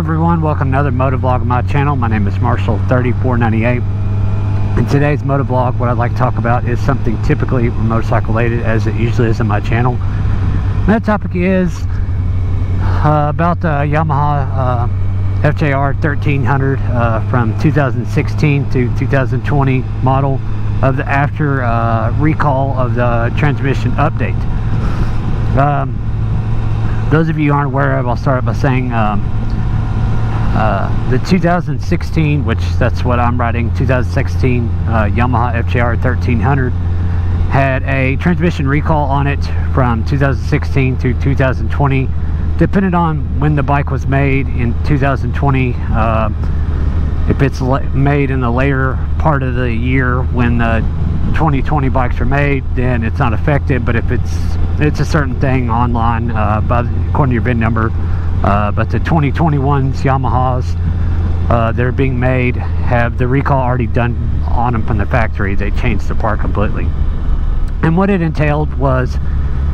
everyone, welcome to another motovlog of my channel. My name is Marshall 3498. In today's motovlog, what I'd like to talk about is something typically motorcycle related, as it usually is in my channel. And that topic is about the Yamaha FJR 1300 from 2016 to 2020 model, of the after recall of the transmission update. Those of you who aren't aware of, I'll start by saying the 2016, which that's what I'm riding, 2016 Yamaha FJR 1300 had a transmission recall on it from 2016 to 2020, depending on when the bike was made in 2020. If it's made in the later part of the year when the 2020 bikes are made, then it's not affected. But if it's a certain thing online, according to your VIN number. But the 2021s Yamahas that are being made have the recall already done on them from the factory. They changed the part completely. And what it entailed was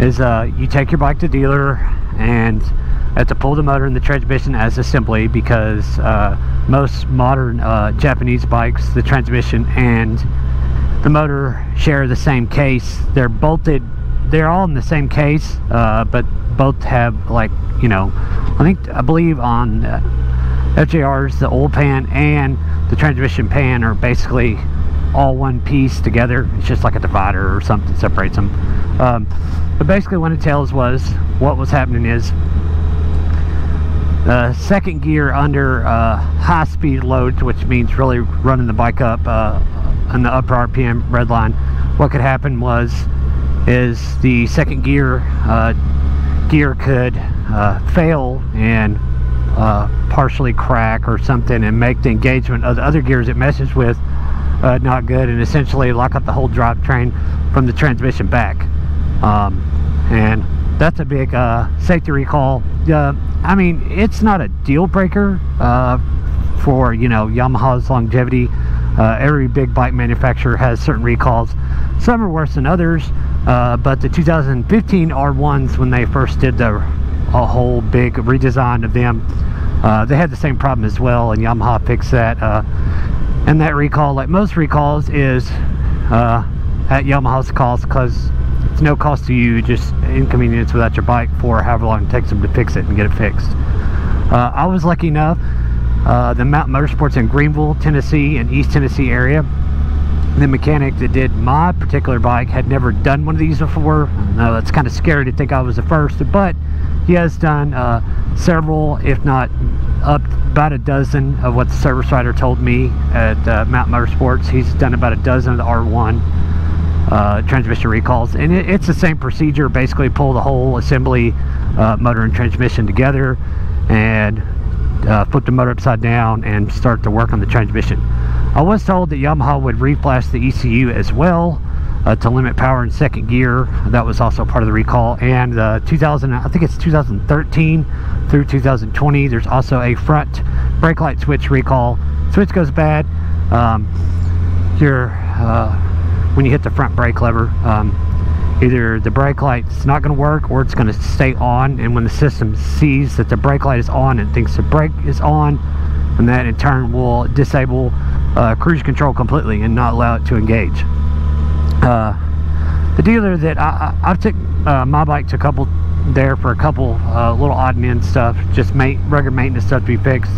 you take your bike to dealer and have to pull the motor and the transmission as assembly, because most modern Japanese bikes, the transmission and the motor share the same case. They're bolted, they're all in the same case, but both have, like, you know, I believe on FJRs, the oil pan and the transmission pan are basically all one piece together. It's just like a divider or something that separates them. But basically what it tells was what was happening is second gear under high speed loads, which means really running the bike up on the upper RPM red line. What could happen is the second gear could fail and partially crack or something, and make the engagement of the other gears it messes with not good, and essentially lock up the whole drivetrain from the transmission back. And that's a big safety recall. I mean, it's not a deal breaker for, you know, Yamaha's longevity. Every big bike manufacturer has certain recalls. Some are worse than others, but the 2015 R1s, when they first did a whole big redesign of them, they had the same problem as well, and Yamaha fixed that. And that recall, like most recalls, is at Yamaha's cost, because it's no cost to you, just inconvenience without your bike for however long it takes them to fix it and get it fixed. I was lucky enough, the Mountain Motorsports in Greenville, Tennessee, and East Tennessee area, the mechanic that did my particular bike had never done one of these before. No, that's kind of scary to think I was the first, but he has done several, if not up about a dozen, of what the service rider told me at Mountain Motorsports. He's done about a dozen of the R1 transmission recalls, and it's the same procedure. Basically pull the whole assembly, motor and transmission together, and flip the motor upside down and start to work on the transmission. I was told that Yamaha would reflash the ECU as well to limit power in second gear. That was also part of the recall. And the 2013 through 2020, there's also a front brake light switch recall. Switch goes bad, when you hit the front brake lever, either the brake light's not going to work or it's going to stay on, and when the system sees that the brake light is on, it thinks the brake is on, and that in turn will disable cruise control completely and not allow it to engage. The dealer that I took my bike to, a couple little odd and end stuff, just regular maintenance stuff to be fixed.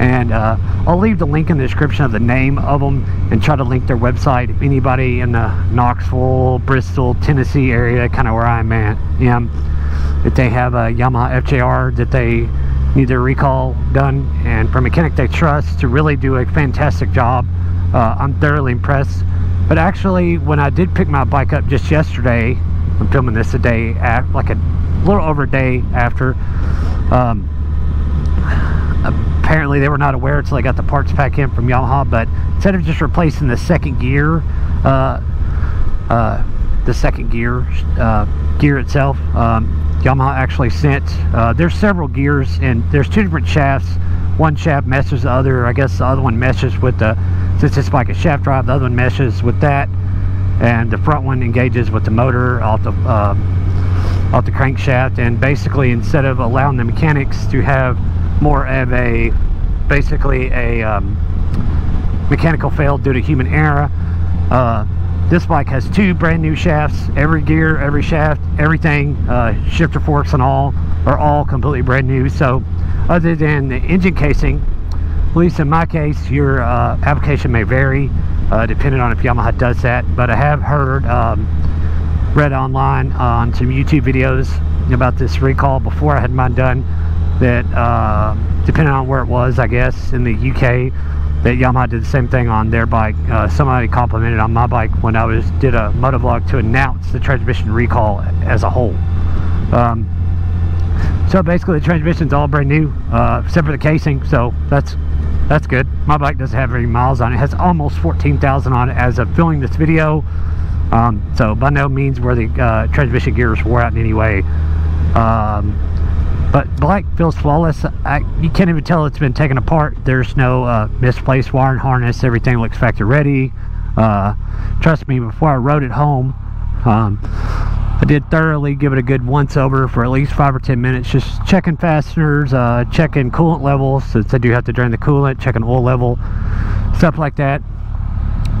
And I'll leave the link in the description of the name of them, and try to link their website if anybody in the Knoxville, Bristol, Tennessee area, kind of where I'm at, if they have a Yamaha FJR that they need their recall done, and for a mechanic they trust to really do a fantastic job. I'm thoroughly impressed. But actually, when I did pick my bike up just yesterday, I'm filming this a day after, like a little over a day after, apparently they were not aware until they got the parts pack in from Yamaha, but instead of just replacing the second gear, gear itself, Yamaha actually sent, there's several gears and there's two different shafts. One shaft meshes the other, I guess the other one meshes with the, since it's like a shaft drive, the other one meshes with that, and the front one engages with the motor off the crankshaft. And basically, instead of allowing the mechanics to have more of a basically a mechanical fail due to human error. This bike has two brand new shafts. Every gear, every shaft, everything, shifter forks and all, are all completely brand new. So other than the engine casing, at least in my case, your application may vary depending on if Yamaha does that. But I have heard, read online on some YouTube videos about this recall before I had mine done, that depending on where it was, I guess, in the UK, that Yamaha did the same thing on their bike. Somebody complimented on my bike when I did a motovlog to announce the transmission recall as a whole. So basically the transmission's all brand new, except for the casing, so that's good. My bike doesn't have any miles on it. It has almost 14,000 on it as of filming this video. So by no means were the transmission gears wore out in any way. But bike feels flawless. You can't even tell it's been taken apart. There's no misplaced wire and harness. Everything looks factory ready. Trust me, before I rode it home, I did thoroughly give it a good once over for at least 5 or 10 minutes, just checking fasteners, checking coolant levels, since I do have to drain the coolant, checking oil level, stuff like that.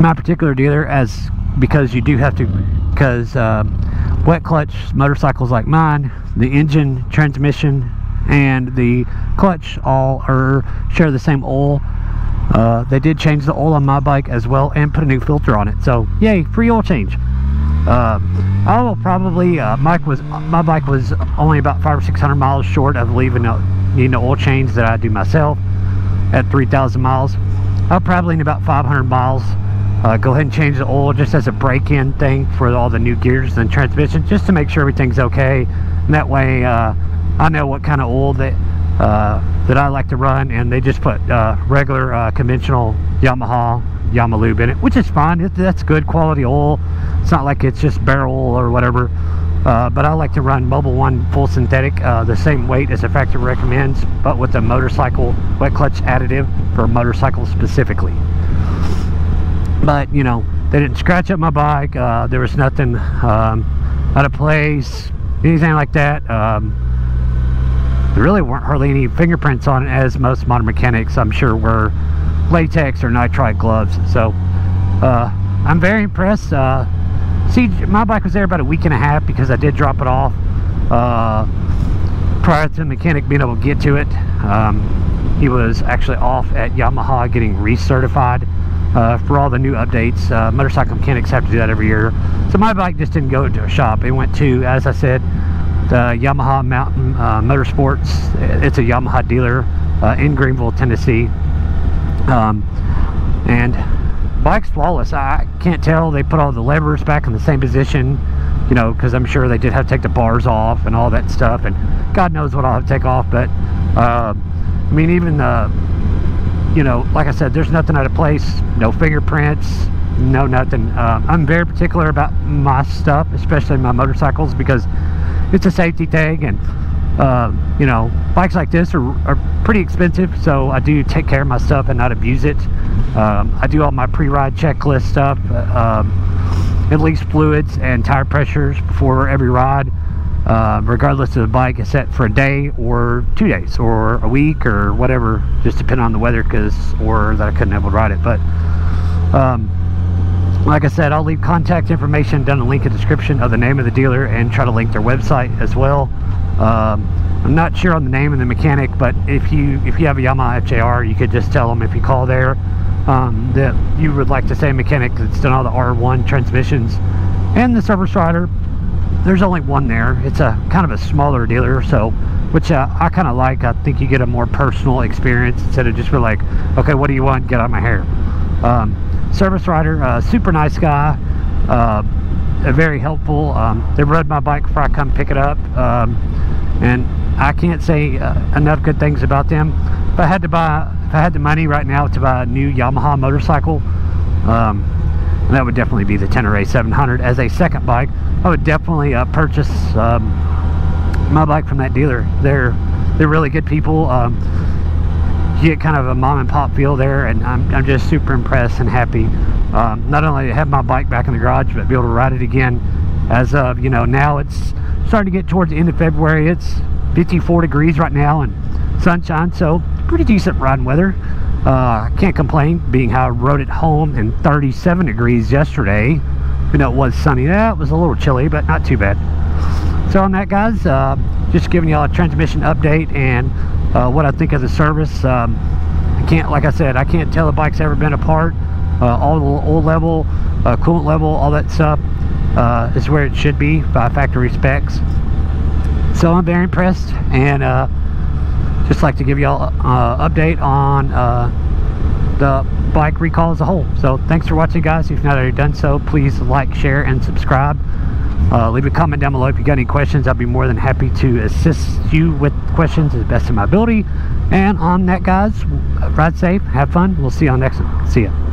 My particular dealer, because wet clutch motorcycles like mine, the engine, transmission, and the clutch all share the same oil. They did change the oil on my bike as well and put a new filter on it, so yay, free oil change. I will probably, my bike was only about 500 or 600 miles short of needing an oil change that I do myself at 3,000 miles. I'll probably in about 500 miles go ahead and change the oil just as a break-in thing for all the new gears and transmission, just to make sure everything's okay. And that way I know what kind of oil that that I like to run, and they just put regular conventional Yamaha Yamalube in it, which is fine. That's good quality oil. It's not like it's just barrel oil or whatever. But I like to run Mobil One full synthetic, the same weight as the factory recommends, but with a motorcycle wet clutch additive for motorcycles specifically. But you know, they didn't scratch up my bike. There was nothing out of place, anything like that. There really weren't hardly any fingerprints on it, as most modern mechanics, I'm sure, were latex or nitride gloves. So I'm very impressed. See, my bike was there about a week and a half because I did drop it off prior to the mechanic being able to get to it. He was actually off at Yamaha getting recertified. For all the new updates, motorcycle mechanics have to do that every year. So my bike just didn't go to a shop. It went to, as I said, the Yamaha Mountain Motorsports. It's a Yamaha dealer in Greenville, Tennessee. And bike's flawless. I can't tell. They put all the levers back in the same position, you know, because I'm sure they did have to take the bars off and all that stuff. And God knows what I'll have to take off. But, I mean, even the, you know, like I said, there's nothing out of place, no fingerprints, no nothing. I'm very particular about my stuff, especially my motorcycles, because it's a safety thing, and you know, bikes like this are pretty expensive, so I do take care of my stuff and not abuse it. I do all my pre-ride checklist stuff, at least fluids and tire pressures before every ride, regardless of the bike is set for a day or 2 days or a week or whatever, just depending on the weather, or that I couldn't able to ride it. But like I said, I'll leave contact information down in the link in the description of the name of the dealer, and try to link their website as well. I'm not sure on the name of the mechanic, but if you have a Yamaha FJR, you could just tell them if you call there that you would like the same mechanic that's done all the R1 transmissions and the service rider. There's only one there. It's a kind of a smaller dealer, so, which I kind of like. I think you get a more personal experience instead of just be like, okay, what do you want? Get out of my hair. Service rider, super nice guy, very helpful. They rode my bike before I come pick it up, and I can't say enough good things about them. If I had the money right now to buy a new Yamaha motorcycle, that would definitely be the Tenere 700 as a second bike. I would definitely purchase my bike from that dealer. They're really good people. You get kind of a mom and pop feel there, and I'm just super impressed and happy. Not only to have my bike back in the garage, but be able to ride it again. As of, you know, now it's starting to get towards the end of February. It's 54 degrees right now, and sunshine, so pretty decent riding weather. I can't complain, being how I rode it home in 37 degrees yesterday. Even though it was sunny, that was a little chilly, but not too bad. So on that, guys, just giving y'all a transmission update and what I think of the service. I can't, like I said, I can't tell the bike's ever been apart. All the oil level, coolant level, all that stuff is where it should be by factory specs. So I'm very impressed, and just like to give y'all an update on the bike recall as a whole. So thanks for watching, guys. If you've not already done so, please like, share, and subscribe. Leave a comment down below if you got any questions. I'll be more than happy to assist you with questions as best of my ability. And on that, guys, ride safe, have fun. We'll see you on next one. See ya.